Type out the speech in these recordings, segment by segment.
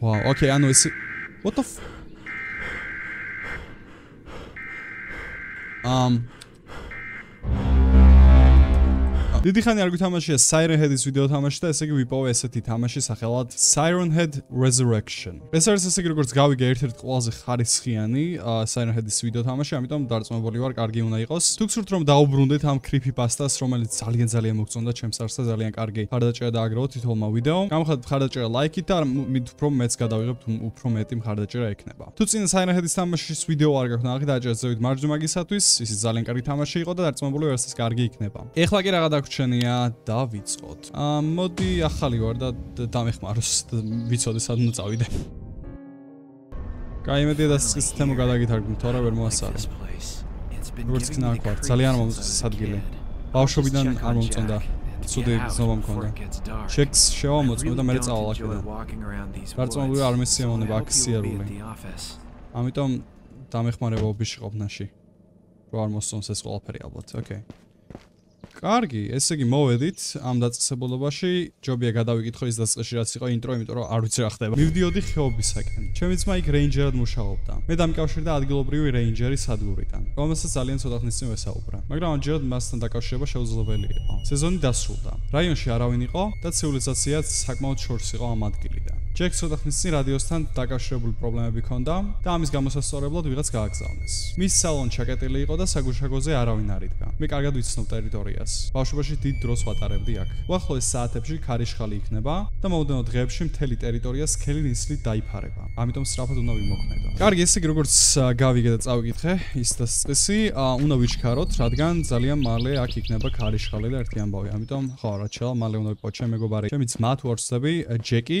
Wow, okay, I know it's... What the f... დიდი ხანი არ გვითამაშია Siren Head-ის ვიდეო თამაში და ესე იგი ვიპოვე ესეთი თამაში სახელად Siren Head Resurrection. ეს არის ესე იგი როგორც გავიგე ერთ-ერთი ყველაზე ხარისხიანი Siren Head-ის ვიდეო თამაში, ამიტომ დარწმუნებული ვარ კარგი უნდა იყოს. თუ გსურთ რომ დაუბრუნდეთ ამ creepypasta-ს, რომელიც ძალიან მოგწონდა ჩემს არს და ძალიან კარგი ხარდაჭერა დააგროვო თითოეულმა ვიდეომ. გამხდათ ხარდაჭერა ლაიკით და უფრო მეც გადავიღებთ, უფრო მეტი ხარდაჭერა ექნება. თუ წინ Siren Head-ის თამაშის ვიდეო არ გაქვთ, დააჭერეთ მარჯვე მაგისათვის, ის ძალიან კარგი თამაში იყო და დარწმუნებული ვარ ეს კარგი იქნება. ეხლა კი რა ჩენია დავიწყოთ. მოდი ახალი ვარ და დამეხმაროს ვიცოდე სად უნდა წავიდე. გამიმედია და სისხლის თემო გადაგითარგმნით, თორე ვერ მოასწარე. როგორც ქნა ვარ, ძალიან მომწონს ადგილი. ბავშვობიდან არ მომწონდა. ცუდი ზომა მქონდა. ჩექს შევამოწმე და მე წავალ აქედან. გარწმუნებული არ მესიამოვნება აქ სიერული. ამიტომ დამეხმარება ოფისში ყოფნაში. რა არ მოსწონს ეს ყველაფერი ალბათ. ოკეი. კარგი, ესე იგი მოვედით ამ დაწესებულებაში. ჯობია გადავიკითხო ის დასწრაში რაც იყო ინტრო, იმიტომ რომ არ ვიცი რა ხდება. მივდიოდი ხეობისაკენ. ჩემი ძმა იქ რეინჯერად მუშაობდა. მე დამკავშირდა ადგილობრივი რეინჯერის სადგურიდან, რომელსაც ძალიან ცოტა ხნის წინ ვესაუბრა, მაგრამ ამჯერად მასთან დაკავშირება შეუძლებელი იყო. სეზონი დასრულდა. რაიონში არავინ იყო და ცივილიზაციაც საკმაოდ შორს იყო ამ ადგილიდან. ჯეკს ცოტა ხნის წინ რადიოსთან დაკავშირებული პრობლემები ჰქონდა და ამის გამოსასწორებლად ვიღაც გააგზავნეს. მის სალონი ჩაკეტილი იყო და საგუშაგოზე არავინ არ იდგა. მე კარგად ვიცნობ ტერიტორიას. ბავშვობაში დიდ დროს ვატარებდი აქ. უახლოეს საათებში ქარიშხალი იქნება და მომდევნო დღეებში მთელი ტერიტორია სქელი ნისლით დაიფარება. ამიტომ სწრაფად უნდა ვიმოქმედო. კარგი, ესე იგი როგორც გავიგე და წავიკითხე, ის დასწესი უნდა ვიჩქაროთ, რადგან ძალიან მალე აქ იქნება ქარიშხალი და ერთი ამბავი. ამიტომ ხო, რა შეიძლება მალე უნდა ვიყო ჩემ მეგობარი. ჩემი ძმა თუ არ ვცდები, ჯეკი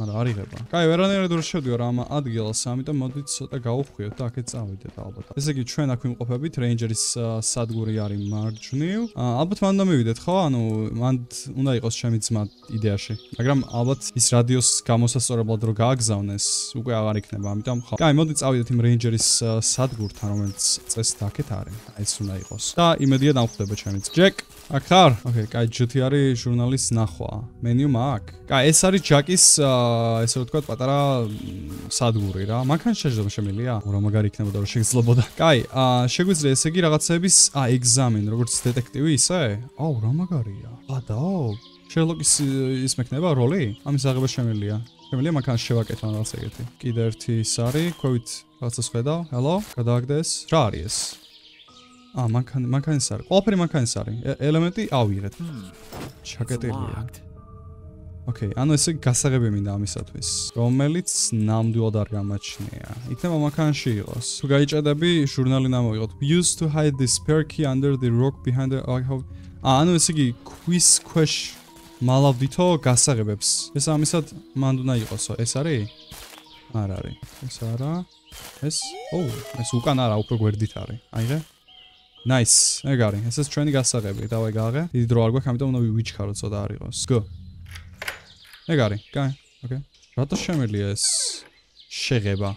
არა, არ იღება. კაი, ვერანაირად ვერ შევდივარ ამ ადგილას, ამიტომ მოდი ცოტა გავუხვიოთ და აქეთ წავიდეთ ალბათ. ესე იგი, ჩვენ აქ ვიმყოფებით, რეინჯერის სადგური არის მარჯვნივ. ალბათ მან უნდა მივიდეთ, ხო? ანუ მან უნდა იყოს ჩემი ძმა იდეაში. მაგრამ ალბათ ის რადიოს გამოსასწორებლად რო გააგზავნეს, უკვე აღარ იქნება, ამიტომ ხო. კაი, მოდი წავიდეთ იმ რეინჯერის სადგურთან, რომელიც წესით აქეთ არის. აი, ეს უნდა იყოს. და იმედია დამხვდება ჩემი ძმა. ჯეკ, აქ ხარ? ოკეი, კაი, ჯეკი არის ჟურნალის ნახვა. მენიუ მაქვს. კაი, ეს არის ჯაკის ესე ვთქვათ, პატარა სადგური რა. მანქანა შეჯდება შემელია? რა მაგარი იქნებოდა რომ შეგძლებოდა. კაი, შეგვიძლია ესე იგი რაღაცების ეგზამენი, როგორც დეტექტივი ისე? აუ, რა მაგარია. ადაო. შერლოკის ის მექნება როლი? ამის აღება შემელია. შემელია მანქანას შევაკეთო რაღაც ეგეთი. კიდე ერთი ის არის, ქვევით რაღაცას ხედავ. ჰელო, გადააგდე ეს. რა არის ეს? მანქანის არის. ყველაფერი მანქანის არის. ელემენტი ავიღეთ. ჩაკეტილია. ოკეი, ანუ ესე გასაღები მინდა ამისათვის, რომელიც ნამდვილად არ გამაჩნია. იქნება მანქანაში იყოს. თუ გაიჭედები, ჟურნალი ნამოვიღოთ. Used to hide this spare key under the rock behind the... ანუ ესე იგი, ქვის ქვეშ მალავდითო გასაღებებს. ეს ამისად მანდ უნდა იყოსო. ეს არის? არ არის. ეს არა. ეს? ოუ, ეს უკან არა, უფრო გვერდით არის. აიღე? Nice. ეგ არის. ეს ჩვენი გასაღები. დავაი გააღე. დიდი დრო არ გვაქვს, ამიტომ უნდა ვიჩქაროთ ცოტა არ იყოს. Go. ეგ არის, კაი, ოკეი. რატო შემიძლია ეს შეღება?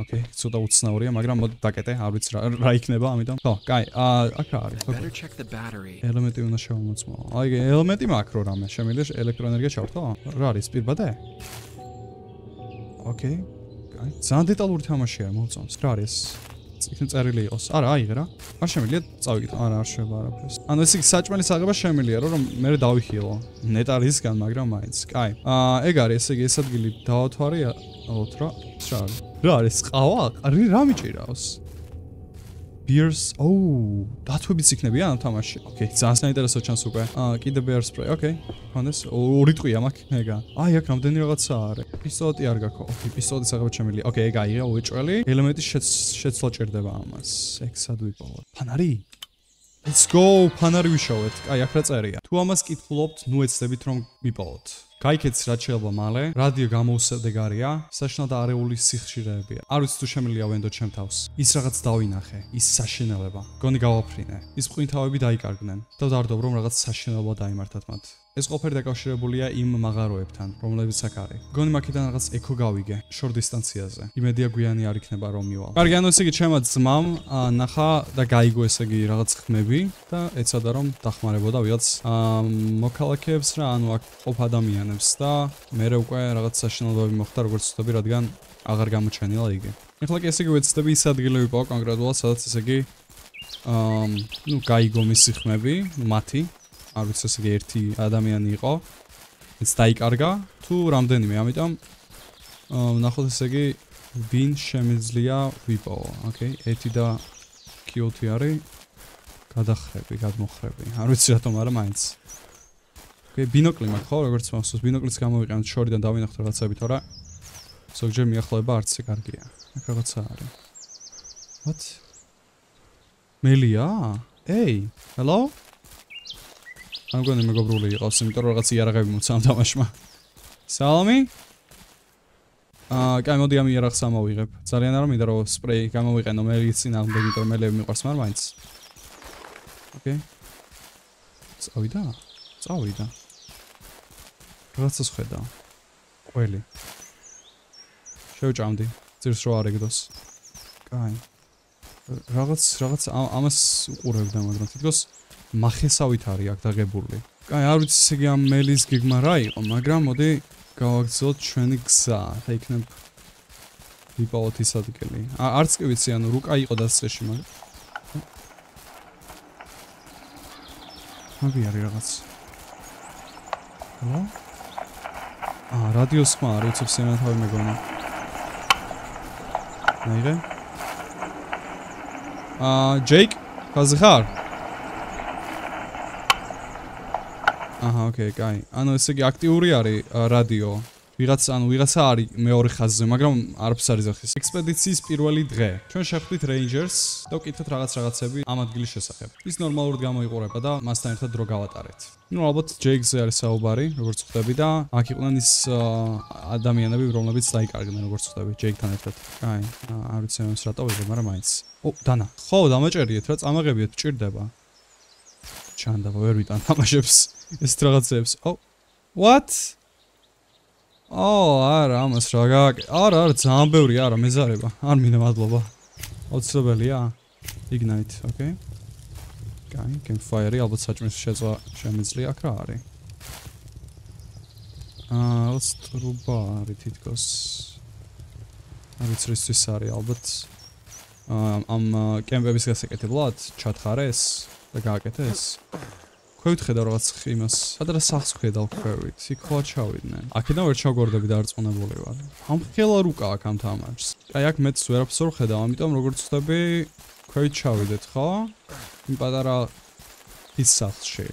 ოკეი, ცოტა უცნაურია, მაგრამ მოდი დაკეტე, არ ვიცი რა იქნება, ამიტომ. ხო, კაი, აქ არის. ელემენტი უნდა შევამოწმო. აი, ელემენტი მაქვს რო რამე, შემიძლია ელექტროენერგია ჩავთო? რა არის, პირბადე? ოკეი, კაი. ძალიან დეტალური თამაშია, მომწონს. რა არის? იქნებ წერილი იყოს. არა, აიღე რა. არ შემიძლია წავიკითხო. არა, არ შეიძლება არაფერს. ანუ ეს საჭმელის აღება შემიძლია რომ მე დავიხილო. ნეტ არისგან, მაგრამ მაინც. კაი. ეგ არის, ესე იგი ეს ადგილი დავათვარე, ოთრო. რა არის? ყავა? რა მიჭირავს? Beers. ოუ, დათვებიც იქნებიან ამ თამაში. ოკეი, ძალიან საინტერესო ჩანს უკვე. კიდე beer spray. ოკეი. მქონდეს ორი ტყვია მაქვს. ეგა. აი, აქ რამდენი რაღაცა არის. პისტოლეტი არ გაქვს. ოკეი, პისტოლეტის აღება შემიძლია. ოკეი, ეგ აიღე, უეჭველი. ელემენტი შეცვლა ჭირდება ამას. ეგ სად ვიპოვოთ? ფანარი. Let's go. ფანარი ვიშოვეთ. აი, აქ რა წერია? თუ ამას კითხულობთ, ნუ ეცდებით რომ მიპოვოთ. გაიქეცი რა შეიძლება მალე, რადიო გამოუსადეგარია, საშნად არეული სიხშირეებია. არ ვიცი თუ შემიძლია ვენდო ჩემ თავს. ის რაღაც დავინახე, ის საშინელება. გონი გავაფრინე. ის მყინთავები დაიკარგნენ და ვდარდობ რომ რაღაც საშინელობა დაიმართათ მათ. ეს ყოფილი დაკავშირებულია იმ მაღაროებთან, რომლებიც აქ არის. გონი მაკედან რაღაც ეკო გავიგე შორ დისტანციაზე. იმედია გვიანი არ იქნება რომ მივალ. კარგი, ანუ ესე იგი ჩემმა ძმამ ნახა და გაიგო ესე იგი რაღაც ხმები და ეცადა რომ დახმარებოდა ვიღაც მოქალაქეებს რა, ანუ აქ ყოფ ადამიანს და მე უკვე რაღაც საშინელობები მოხდა როგორც ვთქვი, რადგან აღარ გამოჩენილა იგი. ეხლა კი ესე იგი ვეცდები ის ადგილები პო კონკრეტულად, სადაც ესე იგი ну გაიგო მისი ხმები, მათი, არ ვიცი ესე იგი ერთი ადამიანი იყო, ის დაიკარგა თუ რამდენიმე, ამიტომ ნახოთ ესე იგი ვინ შემიძლია ვიპოვო. ოკეი, ერთი და კიოტი არის. გადახრები, გადმოხრები. არ ვიცი რატომ არა მაინც. ოკეი, ბინოკლი მაქვს, როგორც მახსოვს, ბინოკლიც გამოვიყენოთ შორიდან დავინახოთ რაღაცები, თორე ზოგჯერ მიახლოება არც ისე კარგია. აქ რაღაცა არის. What? მელია? Hey, hello? I'm going to მეგობრული იყოს, იმიტომ რომ რაღაცა იარაღები მოცვა ამ თამაშმა. სალამი? კაი, მოდი ამ იარაღს ამოვიღებ. ძალიან არ მინდა რომ სპრეი გამოვიყენო მელის წინააღმდეგ, იმიტომ მელები მიყვარს მაგრამ მაინც. ოკეი. წავიდა? წავიდა. რაღაცას ხედავ. ყველი. შევჭამდი. ძირს რო არ ეგდოს. კაი. რაღაც ამას უყურებდა, მაგრამ თვითონ მახესავით არის აქ დაგებული. კაი, არ ვიცი ესე იგი ამ მელის გეგმა რა იყო, მაგრამ მოდი გავაგრძელოთ ჩვენი გზა. და იქნებ ვიპოვოთ ის ადგილი. არც კი ვიცი, ანუ რუკა იყო დასწრებში, მაგრამ აბი არის რაღაც. Hello? Radio's smart, it's of Senate Home Megona. Neither? Jake? How's the car? Aha, okay, guy. I know it's a Uriari radio. ვიღაცარი მეორე ხაზზე, მაგრამ არ ფსარი ზახის. ექსპედიციის პირველი დღე. ჩვენ შევხვდით რეინჯერს და ვკითხეთ რაღაცები ამ ადგილის შესახებ. ის ნორმალურად გამოიყურება და მასთან ერთად დრო გავატარეთ. Ну, ალბათ ჯეიგზე არის საუბარი, როგორც ხვდები და აქ იყვნენ ის ადამიანები, რომლებიც დაიკარგნენ, როგორც ხვდები ჯეიგთან ერთად. აი, არ ვიცი ეს რატო ვიღებ, მაგრამ მაინც. ო, დანა. ხო, დამაჭერიეთ რა, წამაღებიეთ, ჭირდება. ჩანდა, ვერ ვიტან თამაშებს ეს რაღაცებს. ო, what? არა, ამას რა გააკეთე. არა, ძალიან ბევრი არა, მეზარება. არ მინდა მადლობა. აუცილებელია. Ignite, okay. Gain, campfire-ი ალბათ საჭმლის შეწვა შემიძლია აქ რა არის. სტრუბა არის თითქოს. არ ვიცი რისთვის არის ალბათ. ამ კემპების გასაკეთებლად ჩათხარეს და გააკეთეს. ქვევით ხედავ რაღაც იმას. ადრე სახს ხედავ ქვევით. იქ ხوار ჩავიდნენ. აქედან ვერ ჩაგორდები დარწმუნებული ვარ. ამხელა რუკა აქ ამ თამაშს. აი აქ მეც ვერაფერს ვერ ხედავ, ამიტომ როგორც ვთქვი, ქვევით ჩავიდეთ, ხო? იმ პატარა ის სახში.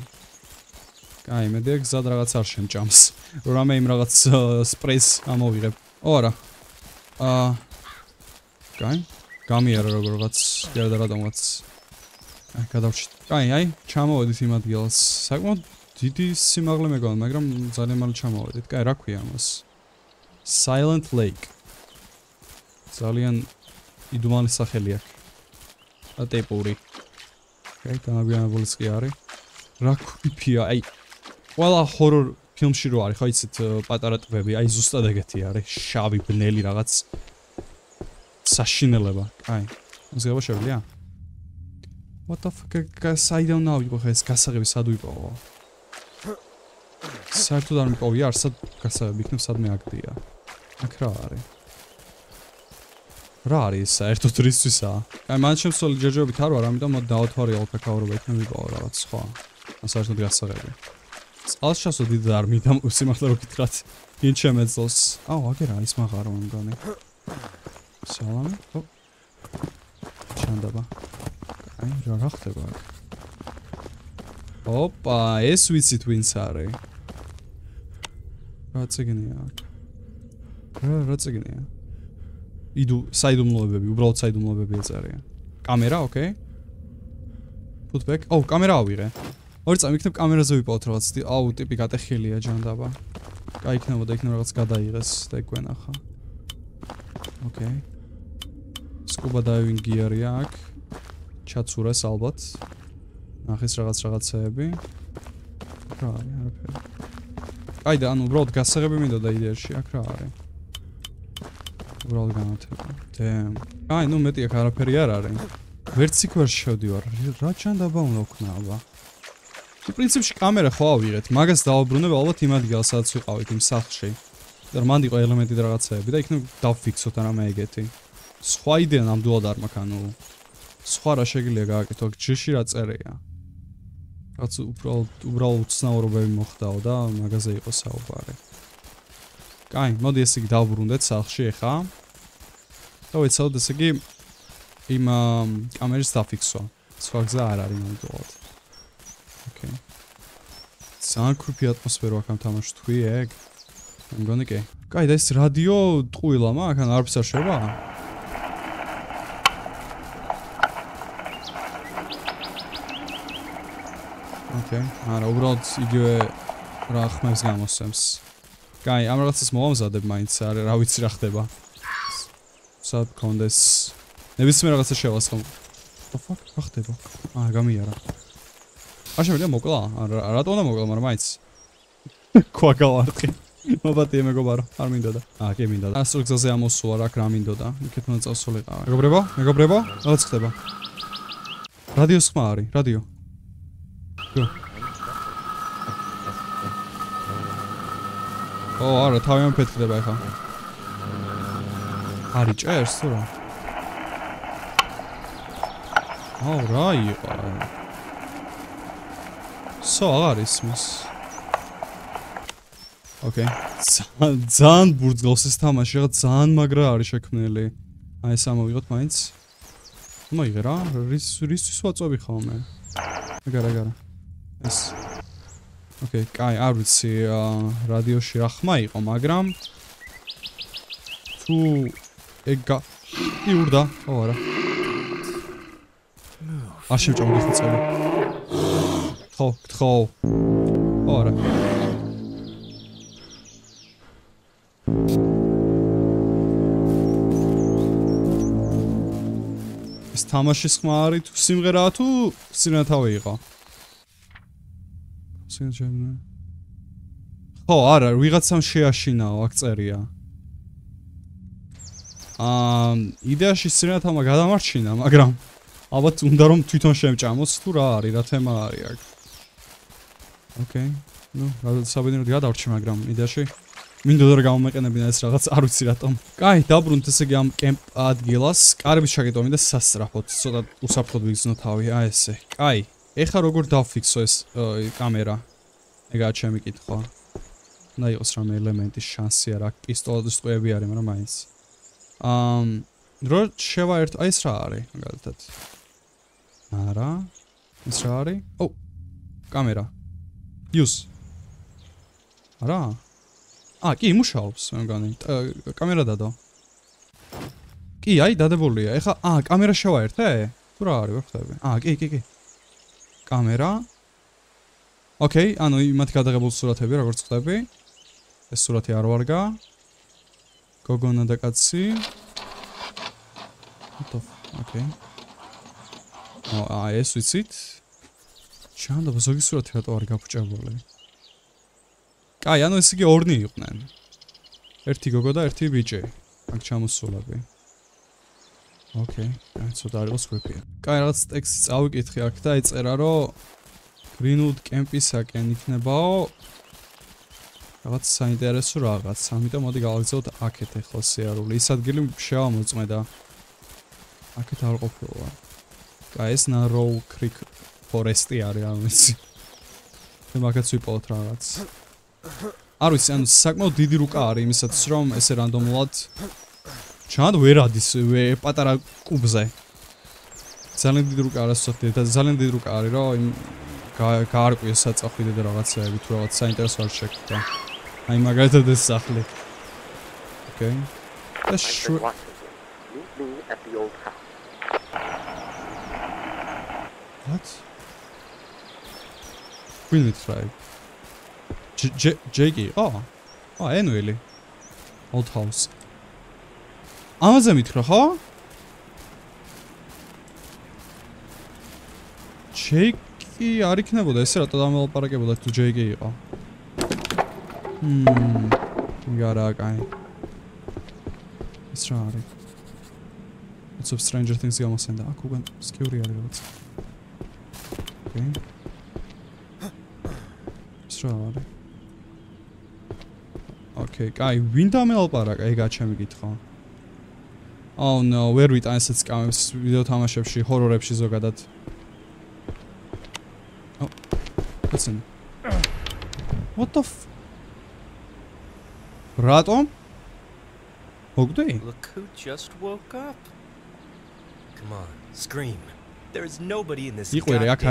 აი მედია გზად რაღაც არ შემჭამს. რამე იმ რაღაც სპრეის ამოვიღებ. ორა. კაი. გამიერა როგორღაც, და რატომღაც. გადავჭით. აი, ჩამოვედით იმ ადგილას. საკმაოდ დიდი სიმაღლე მეგონა, მაგრამ ძალიან მალე ჩამოვედით. კაი, რა ქვია ამას? Silent Lake. ძალიან იდუმალი სახელი აქვს. ატეპური. კაი, დამაბიანებულიც კი არის. რა ქვია? აი, ყველა ჰორორ ფილმში რო არის, ხო იცით, პატარა ტბები, აი ზუსტად ეგეთი არის. შავი, ბნელი რაღაც საშინელება. აი, მზღება შევილია. What the fuck? Საიდან ავიღო ეს გასაღები სად ვიპოვო? საერთოდ არ მიპოვია, არ სად გასაღები იქნებ სადმე აგდია. აქ რა არის? რა არის საერთოდ რისთვისაა? აი მან შემსწავლი ჯერჯერობით არ ვარ, ამიტომ მოდი დავთვალე ალფაკაურობა იქნებ ვიპოვო რაღაც სხვა. საერთოდ გასაღები. წყალს ჩასვლა დიდი არ მინდა, სიმართლე რომ გითხრათ. ვინ შემეძლოს? აუ, აგე რა ის მაღარო მომგონი. სალამი. ჩანდაბა. აი, რა ხდება აქ? ოპა, ეს ვიცით ვინც არის. რა წიგნია აქ? რა წიგნია? საიდუმლოებები, უბრალოდ საიდუმლოებები ეწერია. კამერა, ოკეი. Put back. ო, კამერა ავიღე. Or something camera so that's the out if you got a hilly agenda. I know what I know what's got iris. Take when okay. Scuba diving gear yak. Chatsura salbat. Nahis ragat sebi. I don't broadcast a bit of the idea. She a cry. Broadcast. Damn. I know Meti a car period. Where's the question? Showed you are Rachan the bone lock now. The principal camera howiet. Magas Dow Bruno Valtima Gelsatsu out in Sachi. The Mandi element in Ratse, but I can tough fix what I'm getting. Swiden and Dodar Macano. Swara Shagilega talk Chishirat's area. That's ubralt snaurobe mochtao da magazine o saubare. Kai, no desig da brundet sachsheha. To it's out the segi im amersta fixo. Sfagzara in dot. Okay. San krupi atmosfero kam tamash tui egg. I'm gonna go. Kai, this radio tuila ma kan arpsa sheva. Okay, I'm going to go to the house. I'm going to go to the house. I'm going to go to the house. I'm going to go to the fuck? I'm going to go to the house. Oh, alright, how am I pet the back? Harich air, so alright. So, Arismus. Okay, Zan Burgos Tamasha, Zan Magra, Shaknelli. I some of your minds. My girl, this is what's over home. I gotta. Yes. Okay, I would see radio Shirahmai Omagram to Egga Yurda or Ashim Jonathan. Talk, talk, or Stamashis Mari to Simratu Sinatawira. Oh, alright, we got some sheashi now, acts area. Idea she sent a Magada Marchina, Magram. About Undarum Tuton Shemchamos, Turari, that Temariak. Okay, no, I'll submit the other Chimagram, Ideshi. Mindurgam Macanabinesa, that's Arusiratom. Guy Dabrun Tesegam camp at Gilas, Arabishagatom in the Sastrapot, so that Usapod is not how I say. Aye. Echar ogor dafixo es camera. Ega chemi kitxo. Na iosram elementi shansi arak pistols to evi arim ramais. Rod shevairt aisraari galtat. Ara aisraari. Oh, camera. Use. Ara. Ki mushaus I'm going. Camera dado. Ki ai dade volia. Echa camera shevairt e. Turari veftabi. Ki. Camera. Okay, I know you might get a surat heavy or stabby. A surat yarwarga. Kogona de Katsi. Okay. Oh, yes, we see it. Chand of Zogi surat had orga puchavoli. I know it's a orni, you man. Ertigogoda, RTBJ. Akchamus sulabi. Okay, so that was creepy. Kairat's exits out, it reactivates Eraro Greenwood Campisak and Iknebao. That's signed there as Sura, that's Samita Modigalzo, Akete Hosero, Lisa Gilum Shamus, Meda Akitar Opera. Guys, Narrow Creek Forest area. The market sweep out rats. Aris and Sakmo Didrukari, Miss Strom, as a random lot. Chand where are this way? Patara Kubze. Zalin did look at us of it. Zalin did look at it. In Kark, we set up with the Ravatsa, which was Sainters or check. I'm a guy to this Sahli. Okay. That's sure. Meet me at the old house. What? Phoenix Flag. Jackie. Oh, annually. Old house. Amaze mitro, huh? Jackie, I reckon about this. That I'm all parakeet to Jackie. We got a guy. It's right. What's up, Stranger Things? I'm send that. I'm going okay. Okay, guy, windmill park. I got him. Oh no, where with assets comes without how much she horror up. She's okay that. Oh, listen. What the f? Ratom? Okay. Look who just woke up. Come on, scream. There is nobody in this place. Not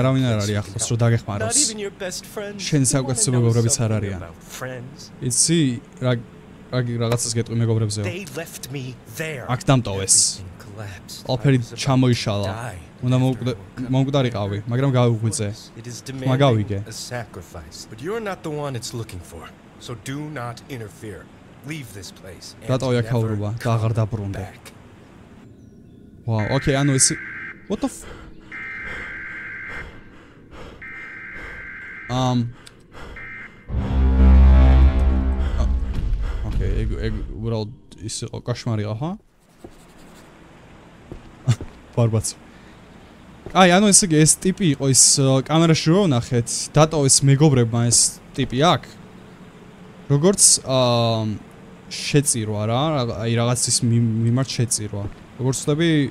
even your best friend. They left me there. Everything collapsed. It is demanding a sacrifice, but you're not the one it's looking for. So do not interfere. Leave this place. Wow, okay, I know it's... What the f... okay, well, it's a cauchemar, huh? Barbats. I know it's a guest tipi, or it's a camera show, nachet. That always me go break my tipiak. Rogorts, Shetzi Rara, I realize this mimar Shetzi Rara. Rogorts to be.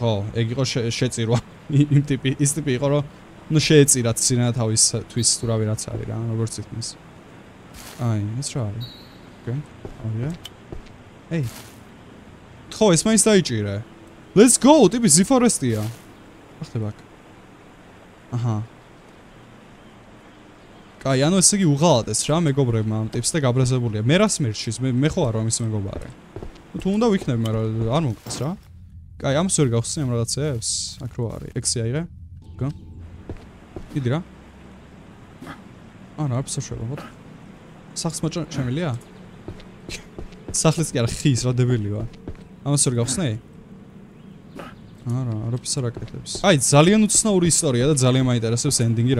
Oh, ego Shetzi Rara. In tipi, is tipi, or. No shades, that's not how it's twist to Ravi Ratsari. What's it means? Aye, let's try. Okay. Oh, yeah. Hey. Oh, it's my stage here. Let's go. Tip is the forest here. Achte back. Aha. Guy, I know it's a good one. It's a good one. It's a good one. It's a good one. It's a good one. It's a good one. It's a good one. It's a good one. It's a good one. It's a good one. It's Idra. Oh no, I'm so sure. What? Sax much Shamilia. Saxless got a cheese, what the will I'm sorry, I'll snake. I'm sorry, I Zalian snow story that Zalian might have sending it.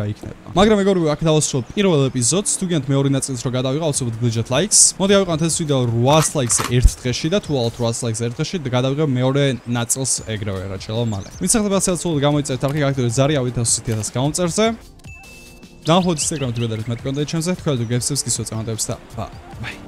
Magram go to Akdalshop. Hero episodes to get more in that sense. Rogada also with budget likes. Modia contest with the Ruas likes Earth Trashida to all Ruas likes Earth Trashid. The Gadaga Meore Natsels Egro Rachel Male. We said about Celso Gamots attacking after Zaria with us city's counters. Download Instagram to better met conditions that could give Sisky so it's on the website. Bye.